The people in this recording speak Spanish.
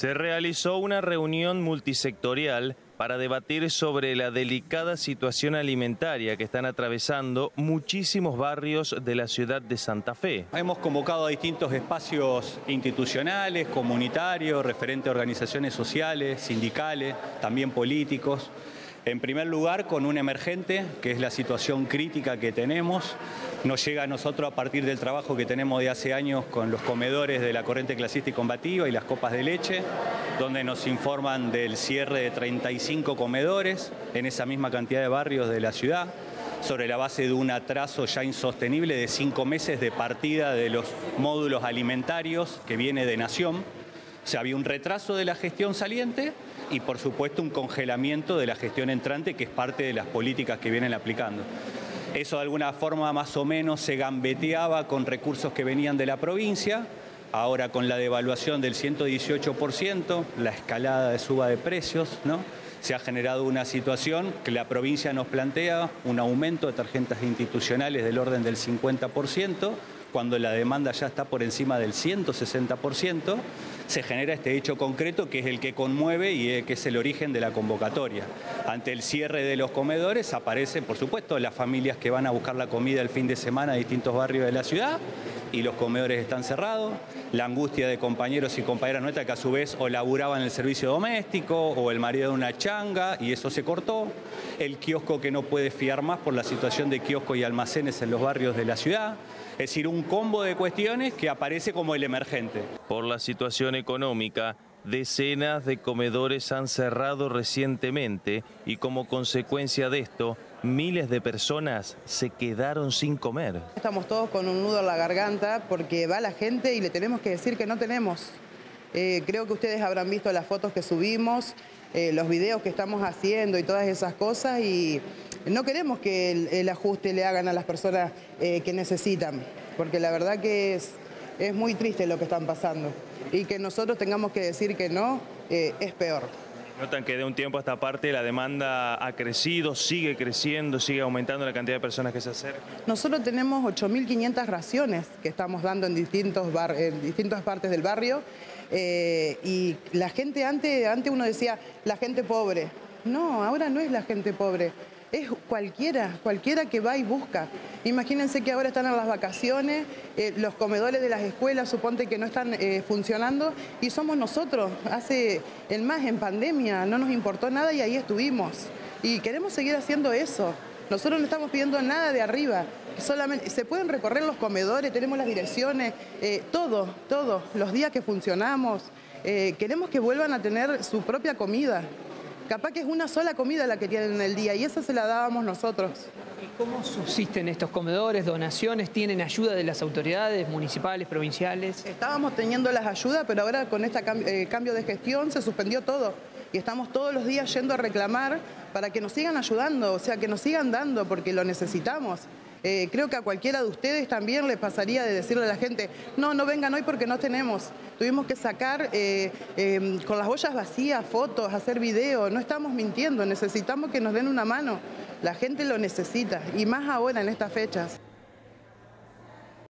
Se realizó una reunión multisectorial para debatir sobre la delicada situación alimentaria que están atravesando muchísimos barrios de la ciudad de Santa Fe. Hemos convocado a distintos espacios institucionales, comunitarios, referentes a organizaciones sociales, sindicales, también políticos. En primer lugar, con un emergente, que es la situación crítica que tenemos. Nos llega a nosotros a partir del trabajo que tenemos de hace años con los comedores de la corriente clasista y combativa y las copas de leche, donde nos informan del cierre de 35 comedores en esa misma cantidad de barrios de la ciudad, sobre la base de un atraso ya insostenible de 5 meses de partida de los módulos alimentarios que viene de Nación. O sea, había un retraso de la gestión saliente y por supuesto un congelamiento de la gestión entrante, que es parte de las políticas que vienen aplicando. Eso de alguna forma más o menos se gambeteaba con recursos que venían de la provincia. Ahora con la devaluación del 118%, la escalada de suba de precios, ¿no?, se ha generado una situación que la provincia nos plantea un aumento de tarjetas institucionales del orden del 50%, cuando la demanda ya está por encima del 160%, se genera este hecho concreto que es el que conmueve y que es el origen de la convocatoria. Ante el cierre de los comedores aparecen, por supuesto, las familias que van a buscar la comida el fin de semana a distintos barrios de la ciudad y los comedores están cerrados. La angustia de compañeros y compañeras nuestras que a su vez o laburaban el servicio doméstico o el marido de una changa y eso se cortó. El kiosco que no puede fiar más por la situación de kiosco y almacenes en los barrios de la ciudad. Es decir, un combo de cuestiones que aparece como el emergente. Por la situación económica, decenas de comedores han cerrado recientemente y como consecuencia de esto, miles de personas se quedaron sin comer. Estamos todos con un nudo en la garganta porque va la gente y le tenemos que decir que no tenemos. Creo que ustedes habrán visto las fotos que subimos, los videos que estamos haciendo y todas esas cosas y no queremos que el ajuste le hagan a las personas que necesitan, porque la verdad que es muy triste lo que están pasando. Y que nosotros tengamos que decir que no, es peor. Notan que de un tiempo a esta parte la demanda ha crecido, sigue aumentando la cantidad de personas que se acercan. Nosotros tenemos 8.500 raciones que estamos dando en distintas partes del barrio. Y la gente, antes uno decía, la gente pobre. No, ahora no es la gente pobre. Es cualquiera que va y busca. Imagínense que ahora están en las vacaciones, los comedores de las escuelas suponte que no están funcionando y somos nosotros, en pandemia, no nos importó nada y ahí estuvimos. Y queremos seguir haciendo eso. Nosotros no estamos pidiendo nada de arriba, solamente se pueden recorrer los comedores, tenemos las direcciones, todo, los días que funcionamos. Queremos que vuelvan a tener su propia comida. Capaz que es una sola comida la que tienen en el día y esa se la dábamos nosotros. ¿Y cómo subsisten estos comedores? ¿Donaciones? ¿Tienen ayuda de las autoridades municipales, provinciales? Estábamos teniendo las ayudas, pero ahora con este cambio de gestión se suspendió todo. Y estamos todos los días yendo a reclamar para que nos sigan ayudando, o sea, que nos sigan dando porque lo necesitamos. Creo que a cualquiera de ustedes también les pasaría de decirle a la gente, no vengan hoy porque no tenemos. Tuvimos que sacar con las ollas vacías fotos, hacer videos, no estamos mintiendo, necesitamos que nos den una mano. La gente lo necesita y más ahora en estas fechas.